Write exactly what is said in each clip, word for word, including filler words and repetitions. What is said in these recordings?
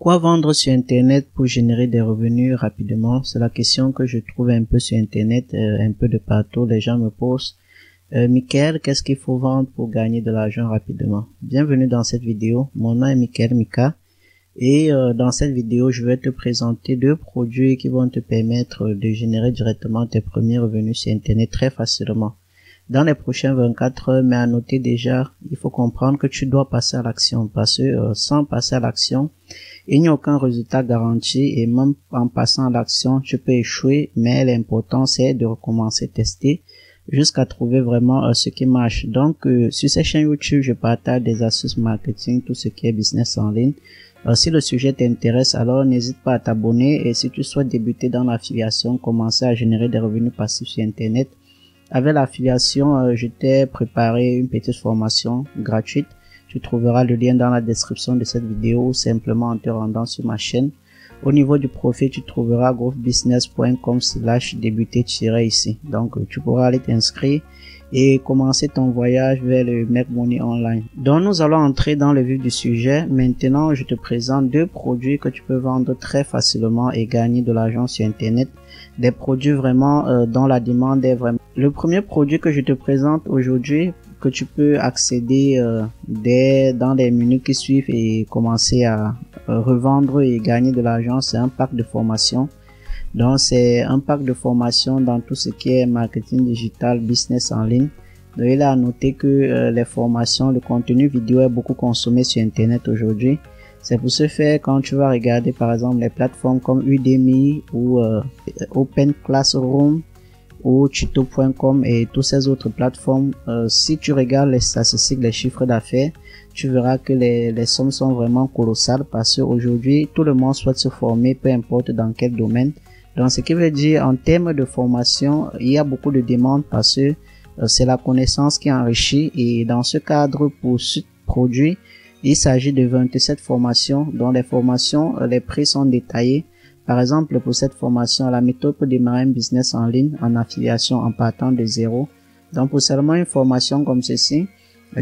Quoi vendre sur Internet pour générer des revenus rapidement? C'est la question que je trouve un peu sur Internet, euh, un peu de partout. Les gens me posent, euh, Michael, qu'est-ce qu'il faut vendre pour gagner de l'argent rapidement? Bienvenue dans cette vidéo. Mon nom est Michael Mica et euh, dans cette vidéo, je vais te présenter deux produits qui vont te permettre de générer directement tes premiers revenus sur Internet très facilement. Dans les prochains vingt-quatre heures, mais à noter déjà, il faut comprendre que tu dois passer à l'action parce que euh, sans passer à l'action, il n'y a aucun résultat garanti et même en passant à l'action, tu peux échouer, mais l'important c'est de recommencer, tester jusqu'à trouver vraiment euh, ce qui marche. Donc euh, sur cette chaîne YouTube, je partage des astuces marketing, tout ce qui est business en ligne. Euh, si le sujet t'intéresse, alors n'hésite pas à t'abonner et si tu souhaites débuter dans l'affiliation, commencer à générer des revenus passifs sur Internet. Avec l'affiliation, euh, je t'ai préparé une petite formation gratuite. Tu trouveras le lien dans la description de cette vidéo ou simplement en te rendant sur ma chaîne. Au niveau du profil, tu trouveras grofbusiness point com slash débuter tiret ici. Donc, euh, tu pourras aller t'inscrire et commencer ton voyage vers le Make Money Online. Donc, nous allons entrer dans le vif du sujet. Maintenant, je te présente deux produits que tu peux vendre très facilement et gagner de l'argent sur Internet. Des produits vraiment euh, dont la demande est vraiment... Le premier produit que je te présente aujourd'hui, que tu peux accéder euh, dès dans les minutes qui suivent et commencer à euh, revendre et gagner de l'argent, c'est un pack de formation. Donc c'est un pack de formation dans tout ce qui est marketing digital, business en ligne. Donc il a noté que euh, les formations, le contenu vidéo est beaucoup consommé sur Internet aujourd'hui. C'est pour ce faire, quand tu vas regarder par exemple les plateformes comme Udemy ou euh, Open Classroom, ou tuto point com et toutes ces autres plateformes, euh, si tu regardes les statistiques, les chiffres d'affaires, tu verras que les, les sommes sont vraiment colossales parce qu'aujourd'hui tout le monde souhaite se former peu importe dans quel domaine. Donc ce qui veut dire en termes de formation, il y a beaucoup de demandes parce que euh, c'est la connaissance qui enrichit et dans ce cadre pour ce produit, il s'agit de vingt-sept formations dont les formations, les prix sont détaillés. Par exemple, pour cette formation, la méthode pour démarrer un business en ligne en affiliation en partant de zéro. Donc, pour seulement une formation comme ceci,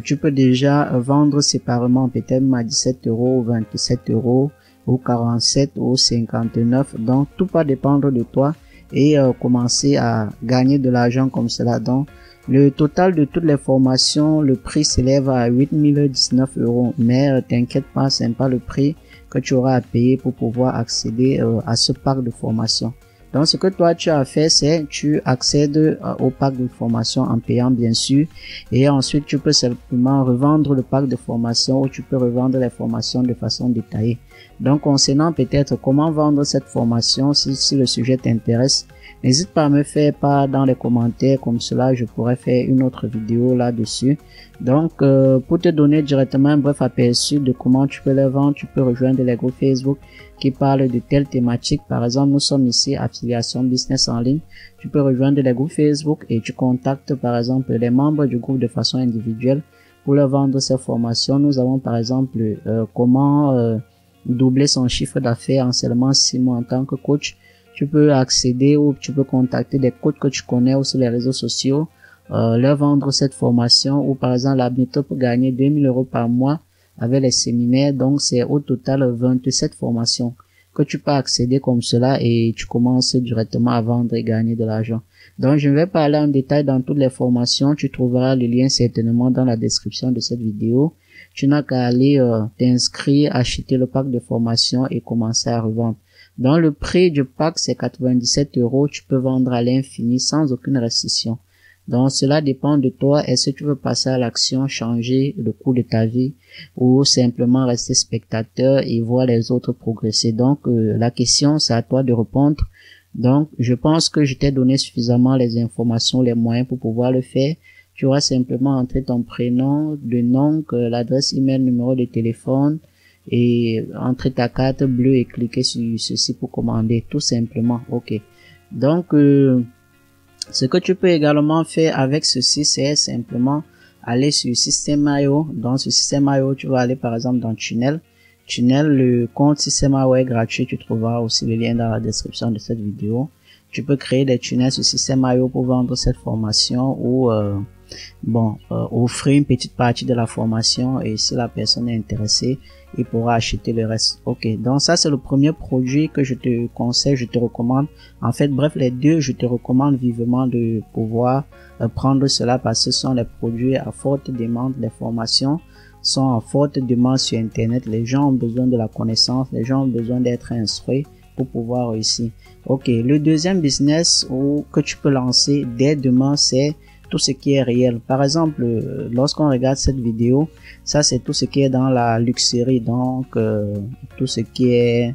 tu peux déjà vendre séparément peut-être à dix-sept euros, vingt-sept euros, ou quarante-sept ou cinquante-neuf. Donc, tout va dépendre de toi et euh, commencer à gagner de l'argent comme cela. Donc, le total de toutes les formations, le prix s'élève à huit mille dix-neuf euros. Mais euh, t'inquiète pas, c'est pas le prix que tu auras à payer pour pouvoir accéder euh, à ce pack de formation. Donc ce que toi tu as fait, c'est tu accèdes euh, au pack de formation en payant bien sûr et ensuite tu peux simplement revendre le pack de formation ou tu peux revendre les formations de façon détaillée. Donc concernant peut-être comment vendre cette formation, si, si le sujet t'intéresse, n'hésite pas à me faire part dans les commentaires, comme cela je pourrais faire une autre vidéo là-dessus. Donc euh, pour te donner directement un bref aperçu de comment tu peux les vendre, tu peux rejoindre les groupes Facebook qui parlent de telles thématiques. Par exemple, nous sommes ici affiliation business en ligne. Tu peux rejoindre les groupes Facebook et tu contactes par exemple les membres du groupe de façon individuelle pour leur vendre ces formations. Nous avons par exemple euh, comment euh, doubler son chiffre d'affaires en seulement six mois en tant que coach. Tu peux accéder ou tu peux contacter des coachs que tu connais ou sur les réseaux sociaux, euh, leur vendre cette formation ou par exemple la méthode pour gagner deux mille euros par mois avec les séminaires. Donc c'est au total vingt-sept formations que tu peux accéder comme cela et tu commences directement à vendre et gagner de l'argent. Donc je ne vais pas aller en détail dans toutes les formations, tu trouveras le lien certainement dans la description de cette vidéo. Tu n'as qu'à aller euh, t'inscrire, acheter le pack de formation et commencer à revendre. Dans le prix du pack, c'est quatre-vingt-dix-sept euros. Tu peux vendre à l'infini sans aucune restriction. Donc, cela dépend de toi. Est-ce que tu veux passer à l'action, changer le cours de ta vie ou simplement rester spectateur et voir les autres progresser? Donc, euh, la question, c'est à toi de répondre. Donc, je pense que je t'ai donné suffisamment les informations, les moyens pour pouvoir le faire. Tu auras simplement entrer ton prénom, le nom, l'adresse email, numéro de téléphone, et entrer ta carte bleue et cliquer sur ceci pour commander tout simplement. Ok, donc euh, ce que tu peux également faire avec ceci, c'est simplement aller sur System point i o. Dans ce System point i o, tu vas aller par exemple dans tunnel tunnel le compte System point i o est gratuit, tu trouveras aussi le lien dans la description de cette vidéo. Tu peux créer des tunnels sur System point i o pour vendre cette formation ou euh, Bon, euh, offrez une petite partie de la formation et si la personne est intéressée, il pourra acheter le reste. Ok, donc ça c'est le premier produit que je te conseille, je te recommande. En fait, bref, les deux, je te recommande vivement de pouvoir euh, prendre cela parce que ce sont les produits à forte demande. Les formations sont à forte demande sur Internet. Les gens ont besoin de la connaissance, les gens ont besoin d'être instruits pour pouvoir réussir. Ok, le deuxième business ou, que tu peux lancer dès demain, c'est tout ce qui est réel. Par exemple, lorsqu'on regarde cette vidéo, ça c'est tout ce qui est dans la luxurie, donc euh, tout ce qui est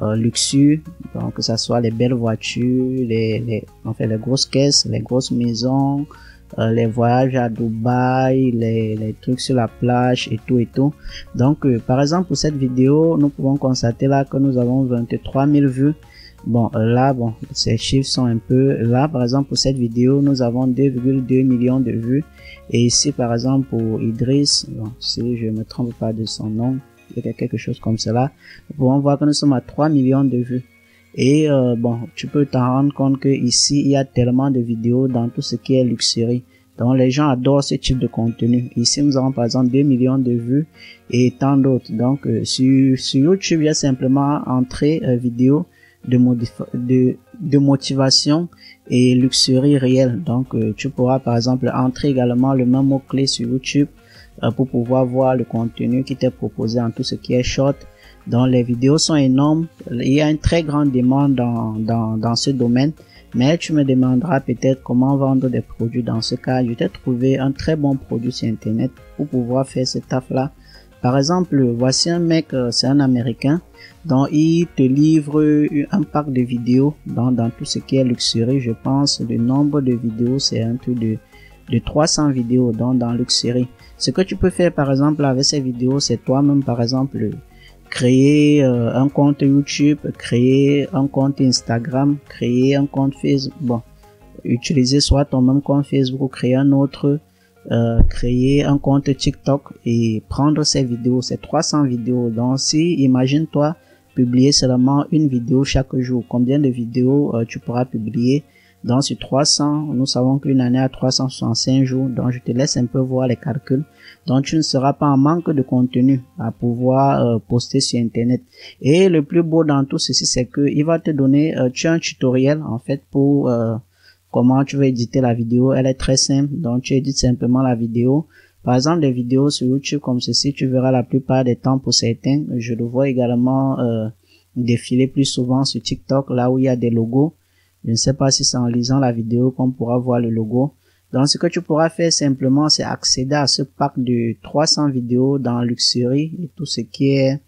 euh, luxueux, donc que ça soit les belles voitures, les, les en fait les grosses caisses, les grosses maisons, euh, les voyages à Dubaï, les, les trucs sur la plage et tout et tout. Donc euh, par exemple pour cette vidéo, nous pouvons constater là que nous avons vingt-trois mille vues. Bon, là, bon, ces chiffres sont un peu là. Par exemple, pour cette vidéo, nous avons deux virgule deux millions de vues. Et ici, par exemple, pour Idriss, bon, si je ne me trompe pas de son nom, il y a quelque chose comme cela. Nous pouvons voir que nous sommes à trois millions de vues. Et euh, bon, tu peux t'en rendre compte que ici, il y a tellement de vidéos dans tout ce qui est luxurie. Donc, les gens adorent ce type de contenu. Ici, nous avons par exemple deux millions de vues et tant d'autres. Donc, euh, sur, sur YouTube, il y a simplement entrée euh, vidéo. De, de, de motivation et luxurie réelle. Donc euh, tu pourras par exemple entrer également le même mot clé sur YouTube euh, pour pouvoir voir le contenu qui t'est proposé en tout ce qui est short. Donc les vidéos sont énormes, il y a une très grande demande dans, dans, dans ce domaine, mais tu me demanderas peut-être comment vendre des produits. Dans ce cas, je t'ai trouvé un très bon produit sur Internet pour pouvoir faire ce taf là. Par exemple, voici un mec, c'est un Américain, dont il te livre un pack de vidéos dans, dans tout ce qui est luxurie. Je pense le nombre de vidéos, c'est un peu de, de trois cents vidéos dans, dans luxurie. Ce que tu peux faire par exemple avec ces vidéos, c'est toi-même par exemple créer euh, un compte YouTube, créer un compte Instagram, créer un compte Facebook. Bon, utiliser soit ton même compte Facebook, créer un autre. Euh, créer un compte TikTok et prendre ces vidéos, ces trois cents vidéos. Donc si, imagine-toi publier seulement une vidéo chaque jour, combien de vidéos euh, tu pourras publier? Donc sur trois cents, nous savons qu'une année a trois cent soixante-cinq jours, donc je te laisse un peu voir les calculs. Donc tu ne seras pas en manque de contenu à pouvoir euh, poster sur Internet. Et le plus beau dans tout ceci, c'est que il va te donner euh, tu as un tutoriel en fait pour euh, comment tu veux éditer la vidéo. Elle est très simple, donc tu édites simplement la vidéo. Par exemple, des vidéos sur YouTube comme ceci, tu verras la plupart des temps pour certains. Je le vois également euh, défiler plus souvent sur TikTok, là où il y a des logos. Je ne sais pas si c'est en lisant la vidéo qu'on pourra voir le logo. Donc ce que tu pourras faire simplement, c'est accéder à ce pack de trois cents vidéos dans luxurie et tout ce qui est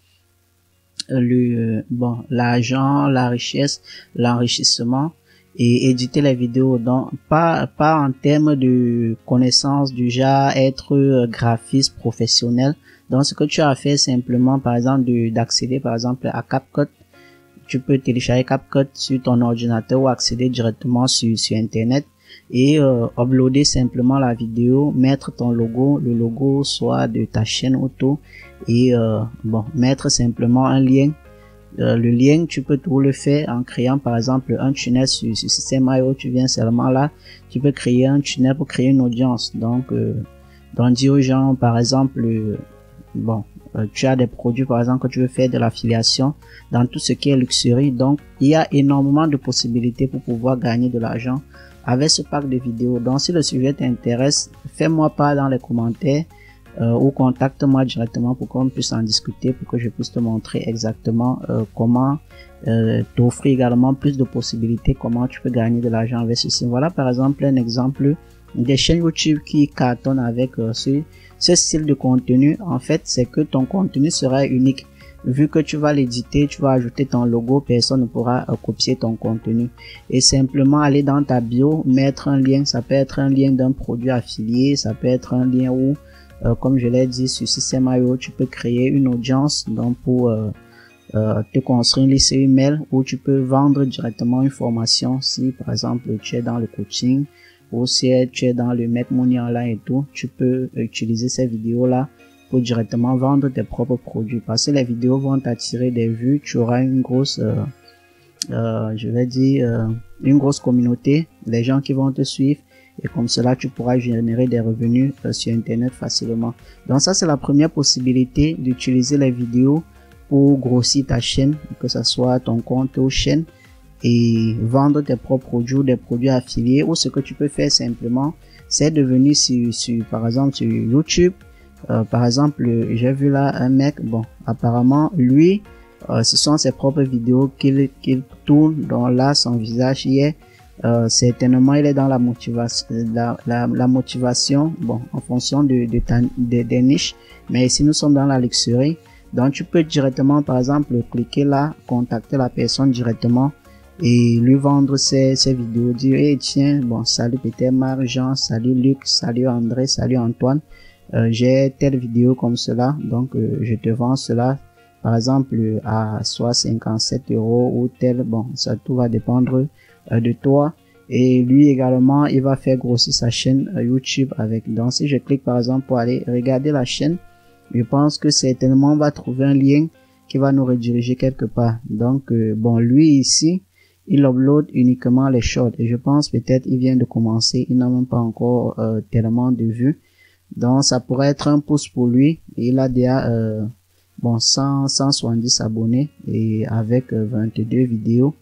le bon, l'argent, la richesse, l'enrichissement. Et éditer les vidéos, donc pas pas en termes de connaissances du genre être graphiste professionnel. Donc ce que tu as fait simplement par exemple d'accéder par exemple à CapCut. Tu peux télécharger CapCut sur ton ordinateur ou accéder directement sur, sur Internet et euh, uploader simplement la vidéo, mettre ton logo, le logo soit de ta chaîne auto et euh, bon, mettre simplement un lien. Euh, le lien, tu peux tout le faire en créant par exemple un tunnel sur, sur System point I O. Tu viens seulement là, tu peux créer un tunnel pour créer une audience. Donc, euh, donc dire aux gens par exemple, euh, bon, euh, tu as des produits par exemple que tu veux faire de l'affiliation dans tout ce qui est luxurie. Donc, il y a énormément de possibilités pour pouvoir gagner de l'argent avec ce pack de vidéos. Donc, si le sujet t'intéresse, fais-moi part dans les commentaires. Euh, ou contacte-moi directement pour qu'on puisse en discuter, pour que je puisse te montrer exactement euh, comment euh, t'offrir également plus de possibilités, comment tu peux gagner de l'argent avec ceci. Voilà par exemple un exemple des chaînes YouTube qui cartonnent avec euh, ce, ce style de contenu. En fait, c'est que ton contenu sera unique. Vu que tu vas l'éditer, tu vas ajouter ton logo, personne ne pourra euh, copier ton contenu. Et simplement aller dans ta bio, mettre un lien. Ça peut être un lien d'un produit affilié, ça peut être un lien où Euh, comme je l'ai dit sur System point I O, tu peux créer une audience, donc pour euh, euh, te construire une liste email où tu peux vendre directement une formation. Si par exemple tu es dans le coaching ou si tu es dans le make money online et tout, tu peux utiliser ces vidéos là pour directement vendre tes propres produits, parce que les vidéos vont t'attirer des vues. Tu auras une grosse euh, euh, je vais dire euh, une grosse communauté, les gens qui vont te suivre. et comme cela tu pourras générer des revenus euh, sur internet facilement. Donc ça c'est la première possibilité d'utiliser les vidéos pour grossir ta chaîne, que ce soit ton compte ou chaîne, et vendre tes propres produits, des produits affiliés. Ou ce que tu peux faire simplement, c'est de venir sur, sur par exemple sur YouTube. Euh, par exemple, j'ai vu là un mec, bon apparemment lui euh, ce sont ses propres vidéos qu'il qu'il tourne, dans là son visage y est. Euh, certainement il est dans la motivation, la, la, la motivation, bon en fonction de, de ta, de, des niches, mais ici nous sommes dans la luxurie. Donc tu peux directement par exemple cliquer là, contacter la personne directement et lui vendre ses, ses vidéos, dire hey, tiens, bon salut Peter, Marc-Jean, salut Luc, salut André, salut Antoine, euh, j'ai telle vidéo comme cela, donc euh, je te vends cela par exemple à soit cinquante-sept euros ou tel. Bon ça tout va dépendre euh, de toi. Et lui également il va faire grossir sa chaîne euh, YouTube avec. Donc si je clique par exemple pour aller regarder la chaîne, je pense que certainement on va trouver un lien qui va nous rediriger quelque part. Donc euh, bon lui ici il upload uniquement les shorts et je pense peut-être il vient de commencer, il n'a même pas encore euh, tellement de vues. Donc ça pourrait être un pouce pour lui. Il a déjà euh, bon cent, cent soixante-dix abonnés et avec euh, vingt-deux vidéos.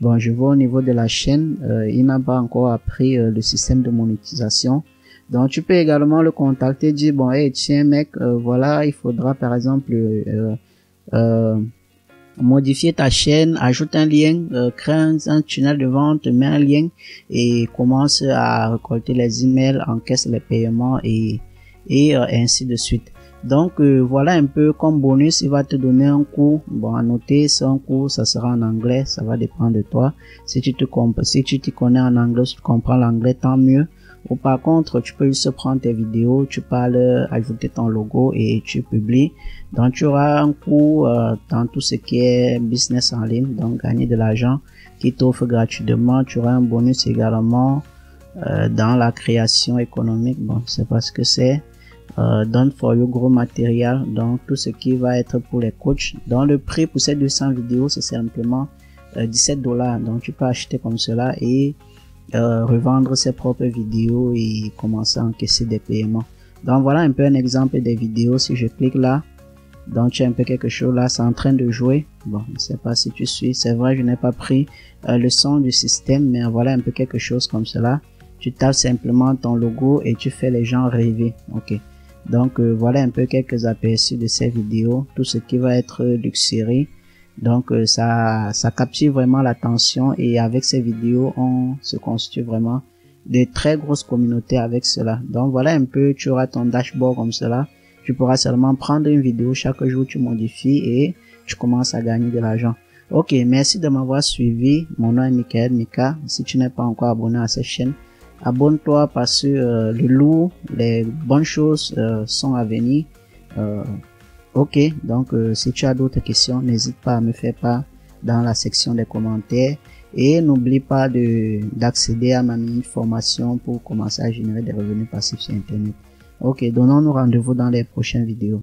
Bon je vois au niveau de la chaîne euh, il n'a pas encore appris euh, le système de monétisation. Donc tu peux également le contacter, dire bon hey tiens mec, euh, voilà il faudra par exemple euh, euh, modifier ta chaîne, ajoute un lien, euh, crée un, un tunnel de vente, mets un lien et commence à récolter les emails, encaisse les paiements et, et euh, ainsi de suite. Donc euh, voilà un peu comme bonus, il va te donner un cours. Bon à noter, c'est un cours, ça sera en anglais, ça va dépendre de toi. Si tu te si tu t'y connais en anglais, si tu comprends l'anglais, tant mieux. Ou par contre tu peux juste prendre tes vidéos, tu parles, ajouter ton logo et tu publies. Donc tu auras un cours euh, dans tout ce qui est business en ligne, donc gagner de l'argent, qui t'offre gratuitement. Tu auras un bonus également euh, dans la création économique, bon c'est parce que c'est euh, donne for you gros matériel, donc tout ce qui va être pour les coachs. Dans le prix pour ces deux cents vidéos c'est simplement euh, dix-sept dollars, donc tu peux acheter comme cela et Euh, revendre ses propres vidéos et commencer à encaisser des paiements. Donc voilà un peu un exemple des vidéos. Si je clique là, donc tu as un peu quelque chose là, c'est en train de jouer. Bon je ne sais pas si tu suis, c'est vrai je n'ai pas pris euh, le son du système, mais voilà un peu quelque chose comme cela. Tu tapes simplement ton logo et tu fais les gens rêver. Ok, donc euh, voilà un peu quelques aperçus de ces vidéos, tout ce qui va être luxurie. Donc euh, ça, ça capture vraiment l'attention et avec ces vidéos on se constitue vraiment de très grosses communautés avec cela. Donc voilà un peu, tu auras ton dashboard comme cela, tu pourras seulement prendre une vidéo chaque jour, tu modifies et tu commences à gagner de l'argent. Ok, merci de m'avoir suivi, mon nom est Michael Mica. Si tu n'es pas encore abonné à cette chaîne, abonne-toi parce que euh, le lourd, les bonnes choses euh, sont à venir. euh, Ok, donc euh, si tu as d'autres questions, n'hésite pas à me faire part dans la section des commentaires et n'oublie pas de d'accéder à ma mini formation pour commencer à générer des revenus passifs sur internet. Ok, donnons-nous rendez-vous dans les prochaines vidéos.